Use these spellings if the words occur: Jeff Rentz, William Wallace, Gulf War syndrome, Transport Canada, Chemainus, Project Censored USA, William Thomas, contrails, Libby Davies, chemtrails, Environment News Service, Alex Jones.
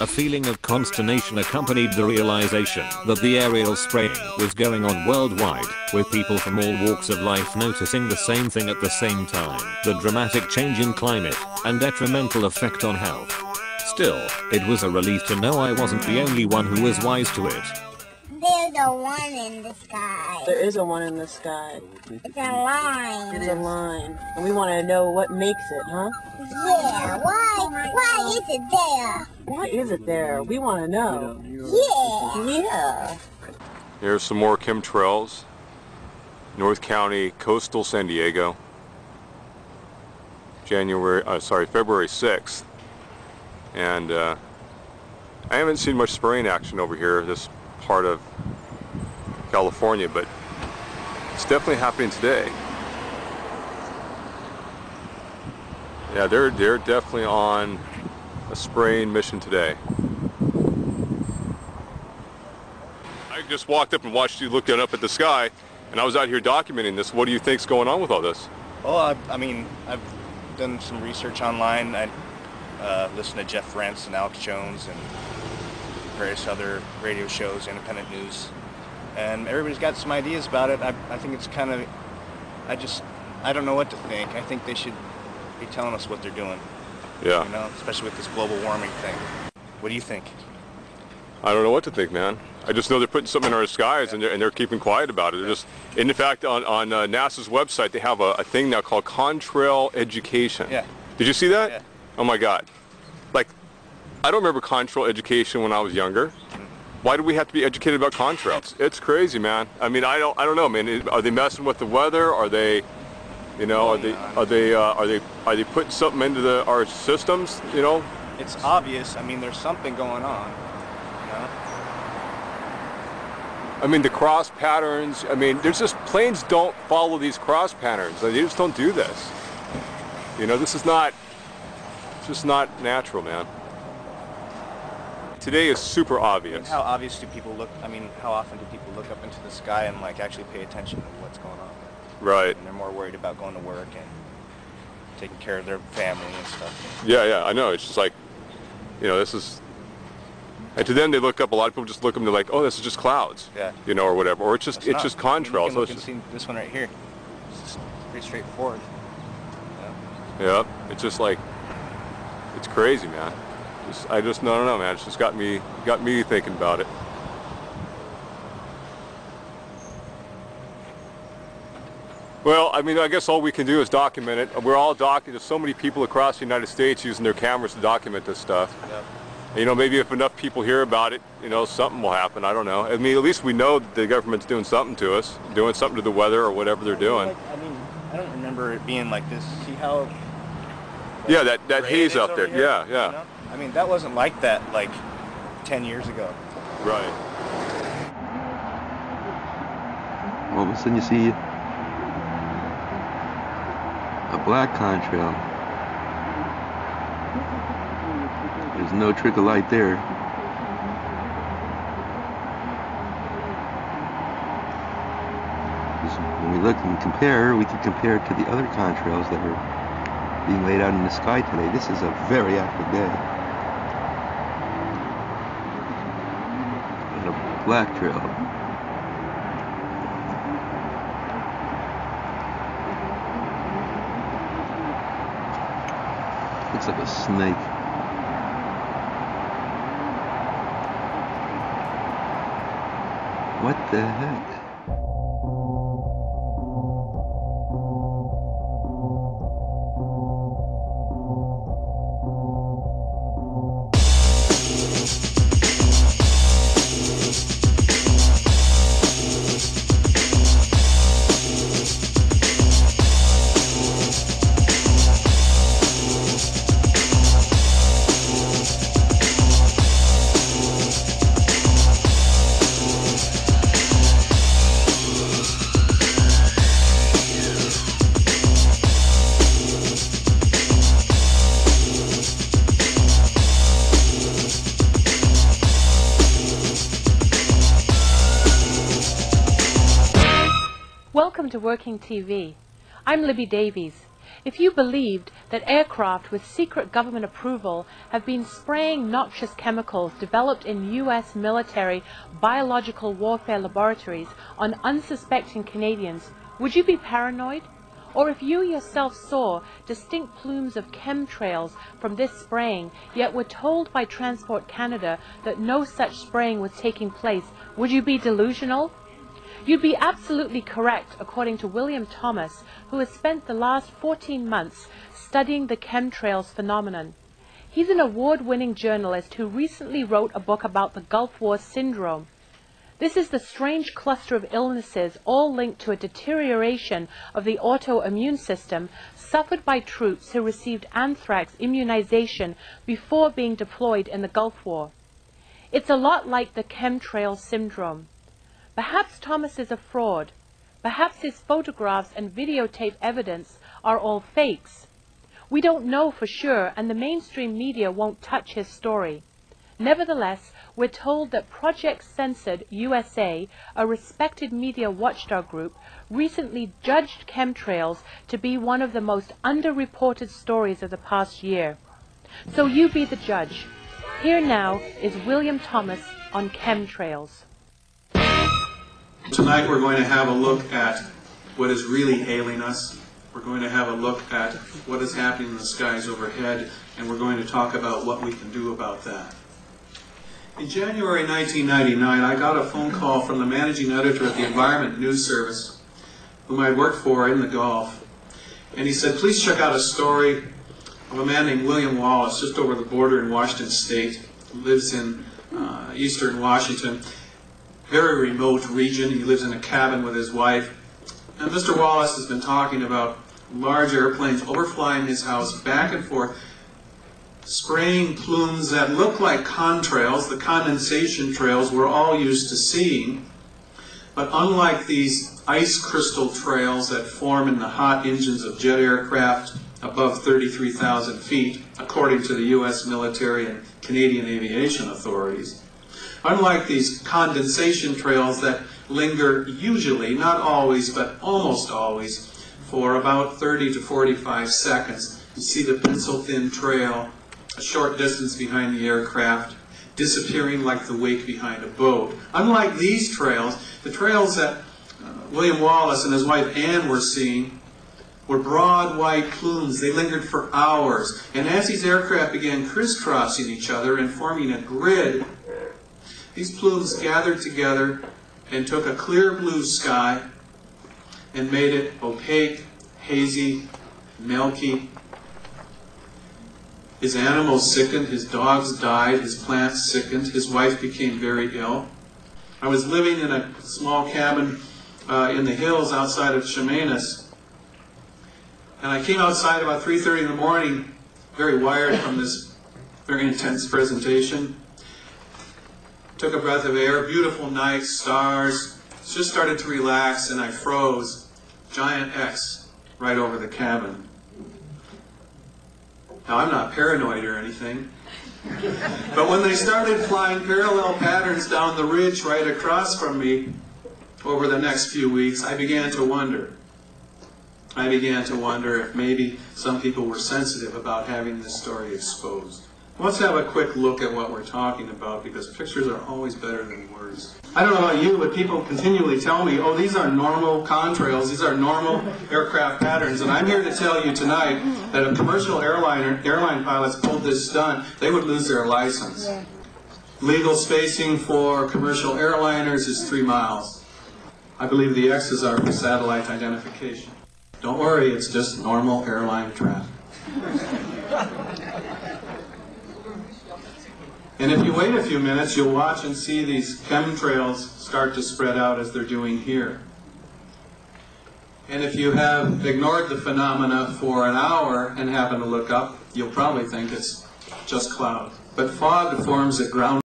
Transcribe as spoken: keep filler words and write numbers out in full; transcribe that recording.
A feeling of consternation accompanied the realization that the aerial spraying was going on worldwide, with people from all walks of life noticing the same thing at the same time. The dramatic change in climate and detrimental effect on health. Still, it was a relief to know I wasn't the only one who was wise to it. There's a one in the sky. There is a one in the sky. It's a line. It's a line. And we want to know what makes it, huh? Yeah, why, why is it there? Why is it there? We want to know. Yeah. Yeah. Here's some more chemtrails. North County, coastal San Diego. January, uh, sorry, February sixth. And uh, I haven't seen much spraying action over here. This part of California, but it's definitely happening today. Yeah, they're they're definitely on a spraying mission today. I just walked up and watched you looking up at the sky, and I was out here documenting this. What do you think's going on with all this? Well, I, I mean, I've done some research online. I uh, listened to Jeff Rentz and Alex Jones and various other radio shows, independent news, and everybody's got some ideas about it. I, I think it's kind of, I just, I don't know what to think. I think they should be telling us what they're doing. Yeah. You know, especially with this global warming thing. What do you think? I don't know what to think, man. I just know they're putting something in our skies, yeah. and, they're, and they're keeping quiet about it. They're yeah. just, and in fact, on, on uh, NASA's website, they have a, a thing now called Contrail Education. Yeah. Did you see that? Yeah. Oh my God. Like, I don't remember contrail education when I was younger. Why do we have to be educated about contrails? It's crazy, man. I mean, I don't, I don't know, man. Are they messing with the weather? Are they, you know, are they, are they, uh, are they, are they putting something into the, our systems? You know, it's obvious. I mean, there's something going on. You know? I mean, the cross patterns. I mean, there's just planes don't follow these cross patterns. They just don't do this. You know, this is not, it's just not natural, man. Today is super obvious. I mean, how obvious do people look? I mean, how often do people look up into the sky and like actually pay attention to what's going on? Right. And they're more worried about going to work and taking care of their family and stuff. Yeah, yeah, I know. It's just like, you know, this is. And to them, they look up. A lot of people just look up and they're like, oh, this is just clouds. Yeah. You know, or whatever, or it's just it's, it's just contrails. I mean, you can, so you can see this one right here. It's just pretty straightforward. Yeah. Yeah. It's just like, it's crazy, man. I just no, no, no, man. It's just got me, got me thinking about it. Well, I mean, I guess all we can do is document it. We're all doc. There's so many people across the United States using their cameras to document this stuff. Yep. And, you know, maybe if enough people hear about it, you know, something will happen. I don't know. I mean, at least we know that the government's doing something to us, doing something to the weather or whatever they're I doing. Like, I mean, I don't remember it being like this. See how? Like, yeah, that that haze up there. Here, yeah, yeah. You know? I mean, that wasn't like that, like, ten years ago. Right. All of a sudden you see a black contrail. There's no trick of light there. When we look and compare, we can compare it to the other contrails that are being laid out in the sky today. This is a very active day. Black trail. Looks like a snake. What the heck? Welcome to Working T V. I'm Libby Davies. If you believed that aircraft with secret government approval have been spraying noxious chemicals developed in U S military biological warfare laboratories on unsuspecting Canadians, would you be paranoid? Or if you yourself saw distinct plumes of chemtrails from this spraying, yet were told by Transport Canada that no such spraying was taking place, would you be delusional? You'd be absolutely correct, according to William Thomas, who has spent the last fourteen months studying the chemtrails phenomenon. He's an award-winning journalist who recently wrote a book about the Gulf War syndrome. This is the strange cluster of illnesses all linked to a deterioration of the autoimmune system suffered by troops who received anthrax immunization before being deployed in the Gulf War. It's a lot like the chemtrail syndrome. Perhaps Thomas is a fraud. Perhaps his photographs and videotape evidence are all fakes. We don't know for sure, and the mainstream media won't touch his story. Nevertheless, we're told that Project Censored U S A, a respected media watchdog group, recently judged chemtrails to be one of the most underreported stories of the past year. So you be the judge. Here now is William Thomas on chemtrails. Tonight we're going to have a look at what is really ailing us. We're going to have a look at what is happening in the skies overhead, and we're going to talk about what we can do about that. In January nineteen ninety-nine, I got a phone call from the managing editor of the Environment News Service, whom I worked for in the Gulf, and he said, please check out a story of a man named William Wallace just over the border in Washington State, who lives in uh, eastern Washington, very remote region. He lives in a cabin with his wife, and Mister Wallace has been talking about large airplanes overflying his house back and forth, spraying plumes that look like contrails, the condensation trails we're all used to seeing, but unlike these ice crystal trails that form in the hot engines of jet aircraft above thirty-three thousand feet, according to the U S military and Canadian aviation authorities, unlike these condensation trails that linger usually, not always, but almost always, for about thirty to forty-five seconds, you see the pencil-thin trail a short distance behind the aircraft, disappearing like the wake behind a boat. Unlike these trails, the trails that uh, William Wallace and his wife Anne were seeing were broad white plumes. They lingered for hours. And as these aircraft began crisscrossing each other and forming a grid, these plumes gathered together and took a clear blue sky and made it opaque, hazy, milky. His animals sickened, his dogs died, his plants sickened, his wife became very ill. I was living in a small cabin uh, in the hills outside of Chemainus, and I came outside about three thirty in the morning, very wired from this very intense presentation. Took a breath of air, beautiful night, stars, just started to relax, and I froze. Giant X right over the cabin. Now, I'm not paranoid or anything, but when they started flying parallel patterns down the ridge right across from me over the next few weeks, I began to wonder. I began to wonder if maybe some people were sensitive about having this story exposed. Let's have a quick look at what we're talking about, because pictures are always better than words. I don't know about you, but people continually tell me, oh, these are normal contrails, these are normal aircraft patterns, and I'm here to tell you tonight that if commercial airliner, airline pilots pulled this stunt, they would lose their license. Legal spacing for commercial airliners is three miles. I believe the X's are for satellite identification. Don't worry, it's just normal airline traffic. And if you wait a few minutes, you'll watch and see these chemtrails start to spread out as they're doing here. And if you have ignored the phenomena for an hour and happen to look up, you'll probably think it's just cloud. But fog forms at ground